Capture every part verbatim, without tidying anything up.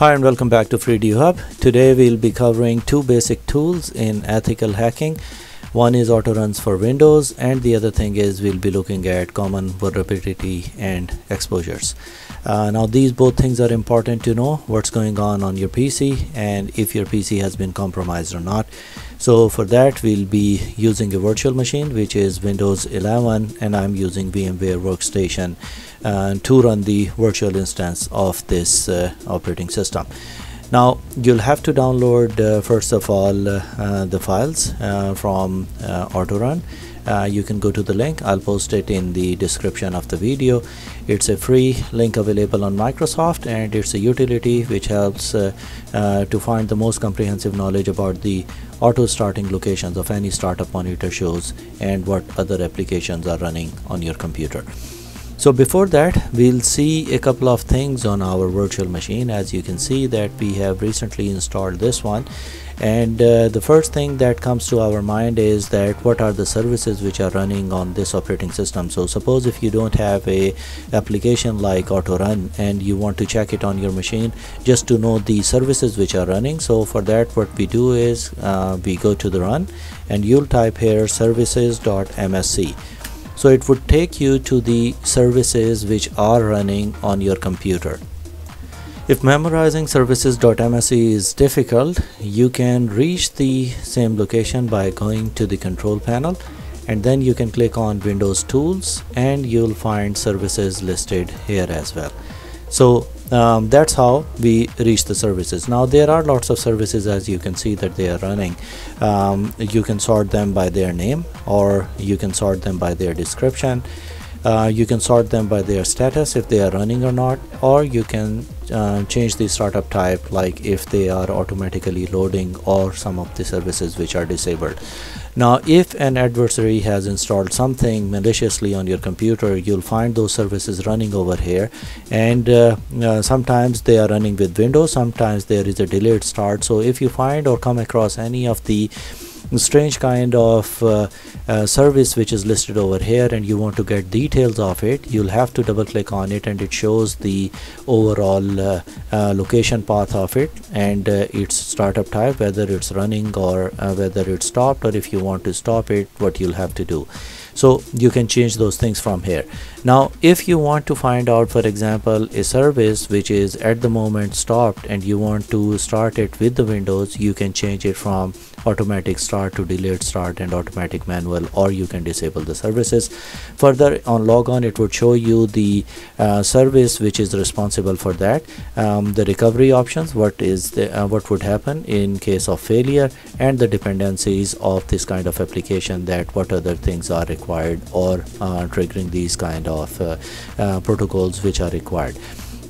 Hi and welcome back to FreeEduHub. Today we'll be covering two basic tools in ethical hacking. One is autoruns for Windows and the other thing is we'll be looking at common vulnerability and exposures. Uh, now these both things are important to know what's going on on your P C and if your P C has been compromised or not. So for that we'll be using a virtual machine which is Windows eleven, and I'm using VMware Workstation uh, to run the virtual instance of this uh, operating system. Now you'll have to download uh, first of all uh, uh, the files uh, from uh, AutoRun. Uh, you can go to the link, I'll post it in the description of the video. It's a free link available on Microsoft and it's a utility which helps uh, uh, to find the most comprehensive knowledge about the auto starting locations of any startup monitor shows and what other applications are running on your computer. So before that we'll see a couple of things on our virtual machine. As you can see that we have recently installed this one, and uh, the first thing that comes to our mind is that what are the services which are running on this operating system. So suppose if you don't have a application like AutoRun and you want to check it on your machine just to know the services which are running. So for that what we do is uh, we go to the run and you'll type here services dot M S C. So it would take you to the services which are running on your computer. If memorizing services dot M S C is difficult, you can reach the same location by going to the control panel and then you can click on Windows Tools and you'll find services listed here as well. So um, that's how we reach the services. Now there are lots of services, as you can see that they are running. Um, you can sort them by their name or you can sort them by their description. Uh, you can sort them by their status if they are running or not, or you can uh, change the startup type, like if they are automatically loading or some of the services which are disabled. Now if an adversary has installed something maliciously on your computer, you'll find those services running over here, and uh, uh, sometimes they are running with Windows, sometimes there is a delayed start. So if you find or come across any of the strange kind of uh, uh, service which is listed over here and you want to get details of it, you'll have to double click on it and it shows the overall uh, uh, location path of it and uh, its startup type, whether it's running or uh, whether it's stopped, or if you want to stop it what you'll have to do. So you can change those things from here. Now if you want to find out, for example, a service which is at the moment stopped and you want to start it with the Windows, you can change it from automatic start to delayed start and automatic manual, or you can disable the services. Further on logon, it would show you the uh, service which is responsible for that, um, the recovery options, what is the, uh, what would happen in case of failure, and the dependencies of this kind of application, that what other things are required required or uh, triggering these kind of uh, uh, protocols which are required.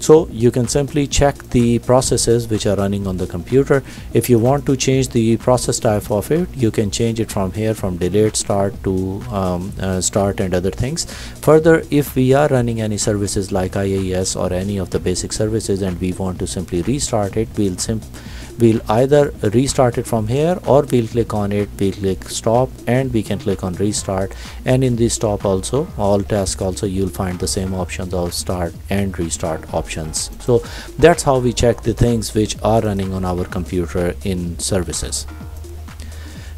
So you can simply check the processes which are running on the computer. If you want to change the process type of it, you can change it from here, from delayed start to um, uh, start and other things. Further, if we are running any services like I I S or any of the basic services and we want to simply restart it, we'll simply we'll either restart it from here or we'll click on it, we'll click stop and we can click on restart. And in the stop also, all tasks also, you'll find the same options of start and restart options. So that's how we check the things which are running on our computer in services.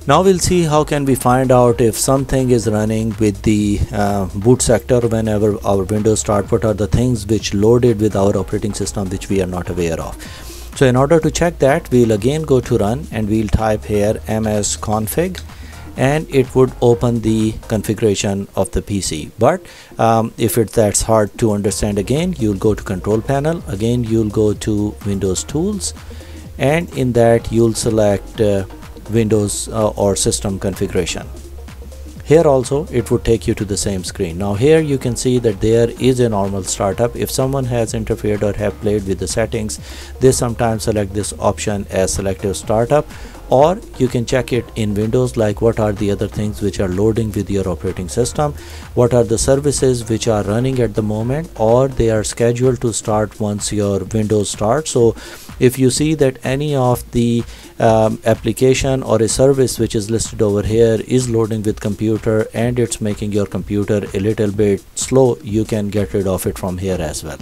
Now we'll see how can we find out if something is running with the uh, boot sector whenever our Windows start, what are the things which loaded with our operating system which we are not aware of. So in order to check that, we'll again go to run and we'll type here msconfig and it would open the configuration of the P C. But um, if it, that's hard to understand, again you'll go to control panel, again you'll go to Windows Tools, and in that you'll select uh, Windows uh, or system configuration. Here also it would take you to the same screen. Now here you can see that there is a normal startup. If someone has interfered or have played with the settings, they sometimes select this option as selective startup, or you can check it in Windows, like what are the other things which are loading with your operating system, what are the services which are running at the moment or they are scheduled to start once your Windows starts. So if you see that any of the Um, application or a service which is listed over here is loading with computer and it's making your computer a little bit slow, you can get rid of it from here as well.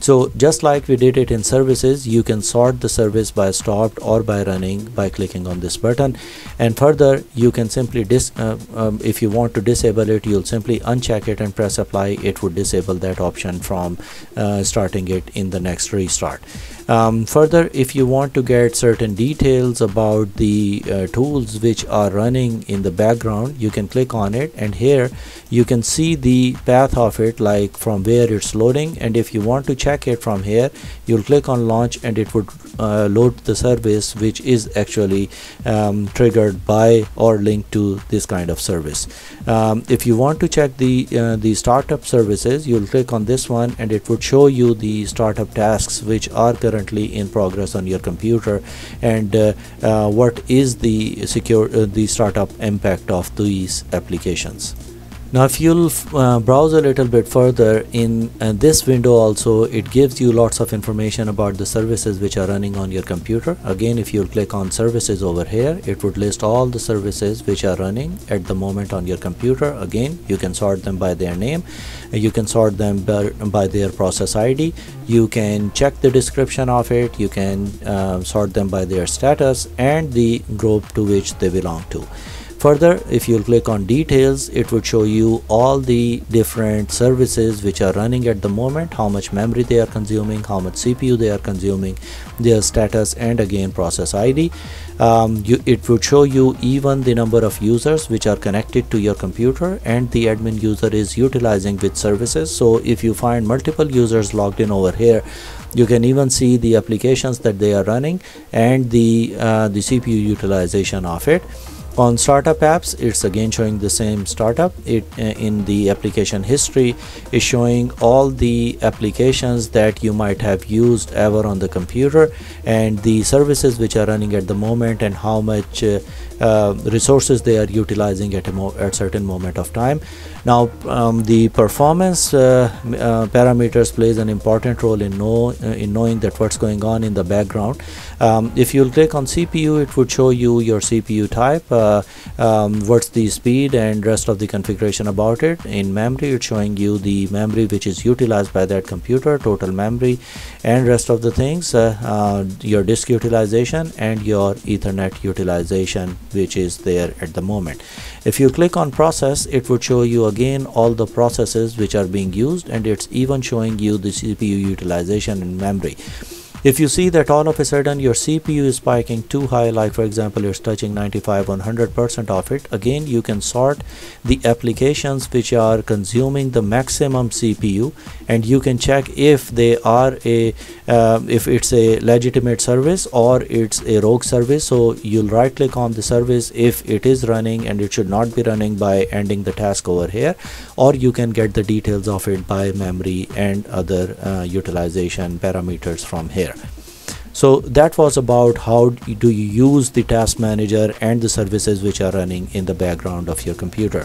So just like we did it in services, you can sort the service by stopped or by running by clicking on this button. And further, you can simply dis uh, um, if you want to disable it, you'll simply uncheck it and press apply. It would disable that option from uh, starting it in the next restart. Um, further, if you want to get certain details about the uh, tools which are running in the background, you can click on it, and here you can see the path of it, like from where it's loading. And if you want to check it from here, you'll click on launch and it would uh, load the service which is actually um, triggered by or linked to this kind of service. Um, if you want to check the uh, the startup services, you'll click on this one and it would show you the startup tasks which are currently in progress on your computer, and uh, uh, what is the secure uh, the startup impact of these applications. Now if you'll uh, browse a little bit further in uh, this window also, it gives you lots of information about the services which are running on your computer. Again, if you'll click on services over here, it would list all the services which are running at the moment on your computer. Again, you can sort them by their name, you can sort them by their process I D, you can check the description of it, you can uh, sort them by their status and the group to which they belong to. Further, if you click on details, it would show you all the different services which are running at the moment, how much memory they are consuming, how much C P U they are consuming, their status, and again process I D. Um, you, it would show you even the number of users which are connected to your computer and the admin user is utilizing which services. So if you find multiple users logged in over here, you can even see the applications that they are running and the, uh, the C P U utilization of it. On startup apps, it's again showing the same startup. It uh, in the application history is showing all the applications that you might have used ever on the computer and the services which are running at the moment and how much uh, uh, resources they are utilizing at a mo at certain moment of time. Now um, the performance uh, uh, parameters plays an important role in, know, uh, in knowing that what's going on in the background. Um, if you click on C P U, it would show you your C P U type, uh, Uh, um, what's the speed and rest of the configuration about it. In memory, it's showing you the memory which is utilized by that computer, total memory and rest of the things, uh, uh, your disk utilization and your Ethernet utilization which is there at the moment. If you click on process, it would show you again all the processes which are being used, and it's even showing you the C P U utilization and memory. If you see that all of a sudden your C P U is spiking too high, like for example it's touching ninety-five, one hundred percent of it, again you can sort the applications which are consuming the maximum C P U and you can check if they are a uh, if it's a legitimate service or it's a rogue service. So you'll right click on the service if it is running, and it should not be running, by ending the task over here, or you can get the details of it by memory and other uh, utilization parameters from here. So that was about how do you use the task manager and the services which are running in the background of your computer.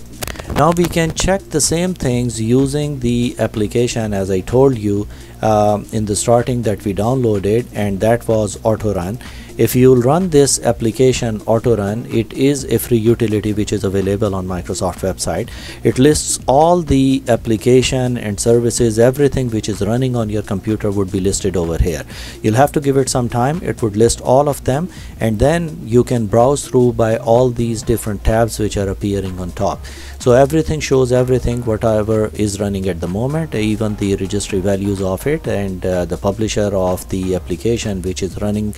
Now we can check the same things using the application as I told you um, in the starting that we downloaded, and that was AutoRun. If you run this application AutoRun, it is a free utility which is available on Microsoft website. It lists all the application and services, everything which is running on your computer would be listed over here. You'll have to give it some time, it would list all of them, and then you can browse through by all these different tabs which are appearing on top. So everything shows everything, whatever is running at the moment, even the registry values of it and uh, the publisher of the application which is running,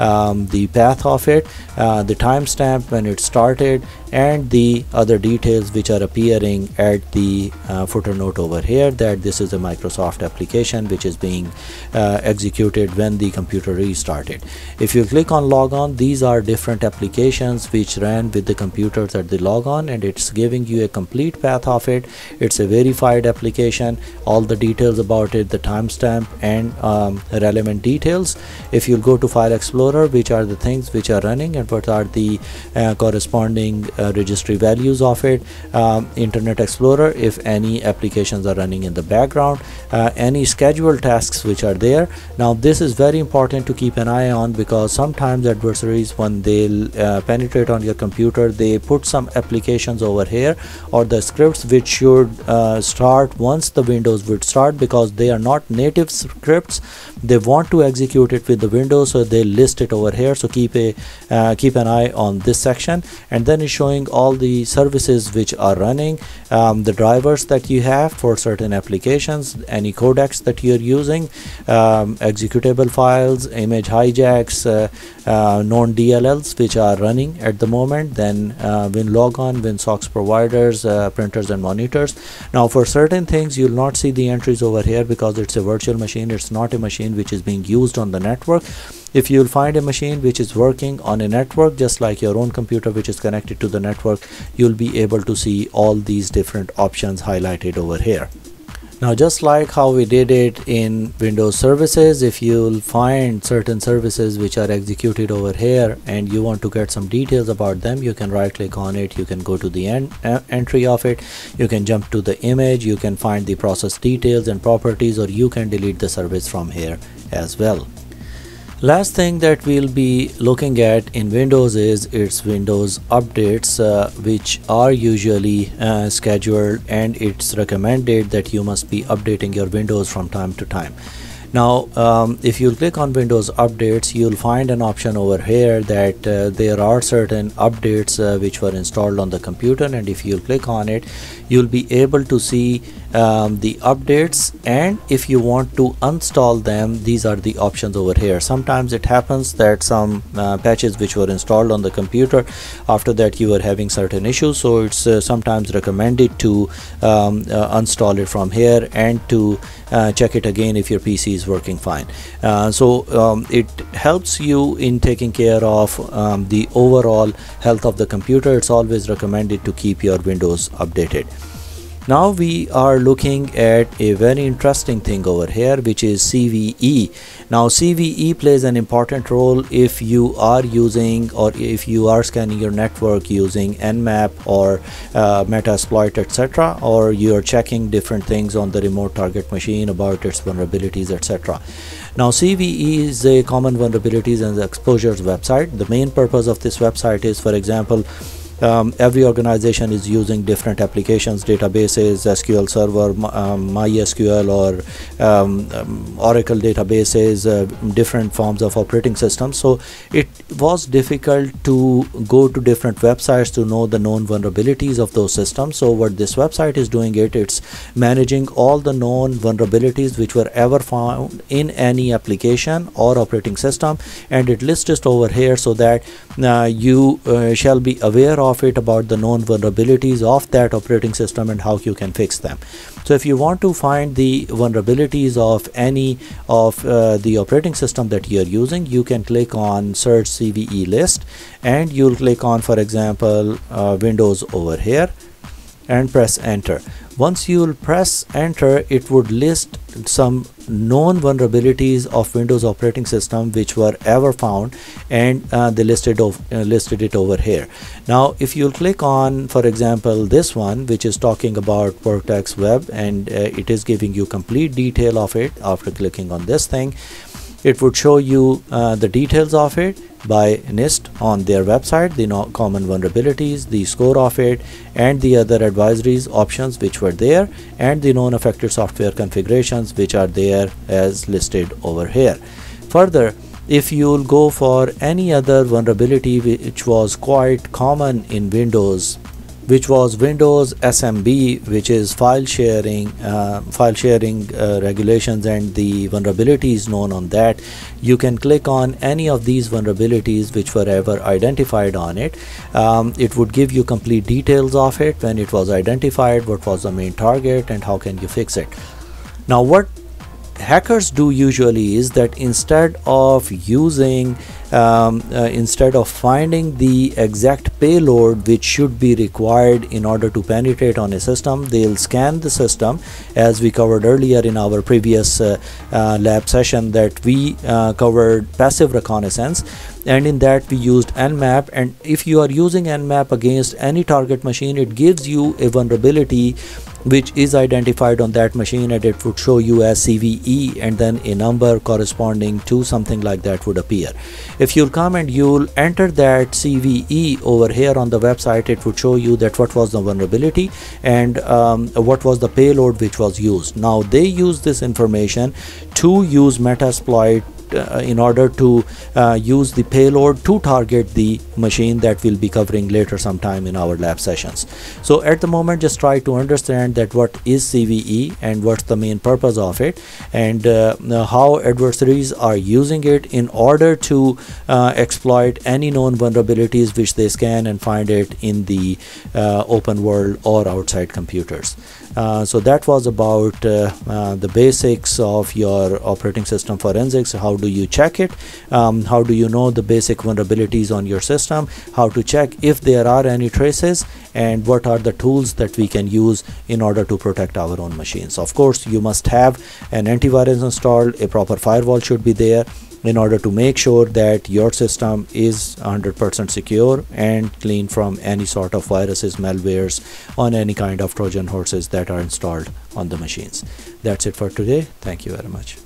uh, Um, the path of it, uh, the timestamp when it started, and the other details which are appearing at the uh, footer note over here, that this is a Microsoft application which is being uh, executed when the computer restarted. If you click on log on, these are different applications which ran with the computers at the log on, and it's giving you a complete path of it. It's a verified application, all the details about it, the timestamp and um, relevant details. If you go to File Explorer, which are the things which are running and what are the uh, corresponding uh, registry values of it, um, Internet Explorer if any applications are running in the background, uh, any scheduled tasks which are there. Now this is very important to keep an eye on, because sometimes adversaries, when they uh, penetrate on your computer, they put some applications over here or the scripts which should uh, start once the Windows would start, because they are not native scripts, they want to execute it with the window, so they list it over here. So keep a uh, keep an eye on this section, and then it's showing all the services which are running, um, the drivers that you have for certain applications, any codecs that you're using, um, executable files, image hijacks, uh, uh, known D L Ls which are running at the moment, then uh, WinLogon, WinSox providers, uh, printers and monitors. Now for certain things you'll not see the entries over here because it's a virtual machine, it's not a machine which is being used on the network. If you'll find a machine which is working on a network, just like your own computer which is connected to the network, you'll be able to see all these different options highlighted over here. Now just like how we did it in Windows services, if you'll find certain services which are executed over here and you want to get some details about them, you can right click on it, you can go to the en entry of it, you can jump to the image, you can find the process details and properties, or you can delete the service from here as well. Last thing that we'll be looking at in Windows is its Windows updates, uh, which are usually uh, scheduled, and it's recommended that you must be updating your Windows from time to time. Now um, if you click on Windows updates, you'll find an option over here that uh, there are certain updates uh, which were installed on the computer, and if you click on it, you'll be able to see um, the updates, and if you want to uninstall them, these are the options over here. Sometimes it happens that some uh, patches which were installed on the computer, after that you were having certain issues, so it's uh, sometimes recommended to um, uh, uninstall it from here and to uh, check it again if your P C is working fine. Uh, so um, it helps you in taking care of um, the overall health of the computer. It's always recommended to keep your Windows updated. Now we are looking at a very interesting thing over here, which is C V E. Now C V E plays an important role if you are using, or if you are scanning your network using Nmap or uh, Metasploit, et cetera, or you are checking different things on the remote target machine about its vulnerabilities, et cetera. Now C V E is a common vulnerabilities and exposures website. The main purpose of this website is, for example, Um, every organization is using different applications, databases, S Q L Server, um, MySQL, or um, um, Oracle databases, uh, different forms of operating systems. So it was difficult to go to different websites to know the known vulnerabilities of those systems. So what this website is doing, it it's managing all the known vulnerabilities which were ever found in any application or operating system, and it lists it over here so that uh, you uh, shall be aware of it about the known vulnerabilities of that operating system and how you can fix them. So if you want to find the vulnerabilities of any of uh, the operating system that you're using, you can click on search C V E list, and you'll click on, for example, uh, Windows over here and press enter. Once you'll press enter, it would list some known vulnerabilities of Windows operating system which were ever found, and uh, they listed of uh, listed it over here. Now if you'll click on, for example, this one which is talking about Vertex Web, and uh, it is giving you complete detail of it. After clicking on this thing, it would show you uh, the details of it by NIST on their website, the common vulnerabilities, the score of it, and the other advisories options which were there, and the known affected software configurations which are there as listed over here. Further, if you'll go for any other vulnerability which was quite common in Windows, which was Windows S M B, which is file sharing, uh, file sharing uh, regulations and the vulnerabilities known on that, you can click on any of these vulnerabilities which were ever identified on it. Um, it would give you complete details of it, when it was identified, what was the main target, and how can you fix it. Now what hackers do usually is that instead of using um, uh, instead of finding the exact payload which should be required in order to penetrate on a system, they'll scan the system, as we covered earlier in our previous uh, uh, lab session that we uh, covered passive reconnaissance, and in that we used Nmap. And if you are using Nmap against any target machine, it gives you a vulnerability which is identified on that machine, and it would show you as C V E, and then a number corresponding to something like that would appear. If you'll come and you'll enter that C V E over here on the website, it would show you that what was the vulnerability and um, what was the payload which was used. Now they use this information to use Metasploit Uh, in order to uh, use the payload to target the machine that we'll be covering later sometime in our lab sessions. So at the moment, just try to understand that what is C V E and what's the main purpose of it, and uh, how adversaries are using it in order to uh, exploit any known vulnerabilities which they scan and find it in the uh, open world or outside computers. Uh, so that was about uh, uh, the basics of your operating system forensics. How do you check it? Um, how do you know the basic vulnerabilities on your system? How to check if there are any traces, and what are the tools that we can use in order to protect our own machines? Of course, you must have an antivirus installed. A proper firewall should be there in order to make sure that your system is one hundred percent secure and clean from any sort of viruses, malwares, on any kind of Trojan horses that are installed on the machines. That's it for today. Thank you very much.